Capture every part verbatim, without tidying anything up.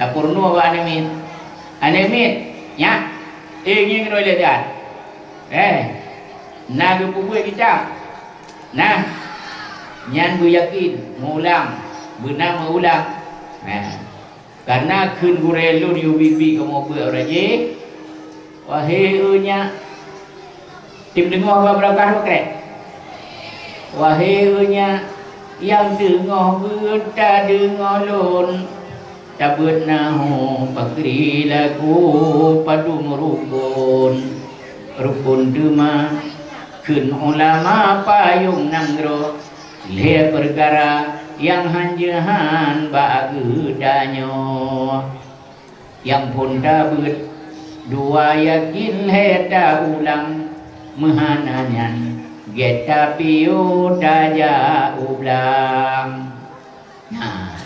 Napurno ba anemit? Anemit, ya. E nging no ledan. Eh. Na gubuwe kita. Nah. Nyan bu yakin ngulang, benang mengulang. Nah. Karena kun gurelun yubibi kamu beraje. Waheunya tim dengoh ba berangkat kek. Waheunya yang dengoh beta dengoh lon. Tabutnahu pakri lagu padum rukun rukun dema kun ulama payung nanggro le perkara yang hanjahan bageudanyo yang pun tabut dua yakin heta ulang mehananyan geta piu daja ulang. Nah,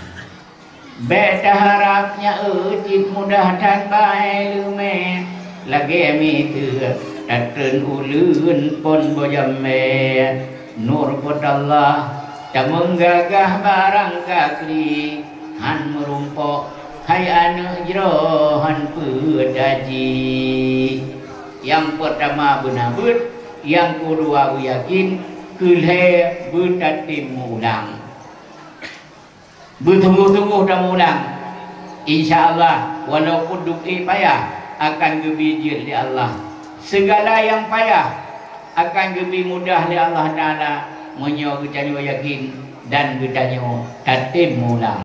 beta harapnya ucit mudah dan baik lumen lagi mikir datren ulun pon bojame nur potallah tak menggagah barang kakli han merumpok hai anu jerohan pedaji. Yang pertama benabut, yang kedua yakin kulhe betatim ulang bertunggu-tunggu dan ulang. InsyaAllah walaupun duki payah akan gebijir di Allah. Segala yang payah akan gebi mudah di Allah Ta'ala. Menyo getanyo yakin dan getanyo tatim ulang.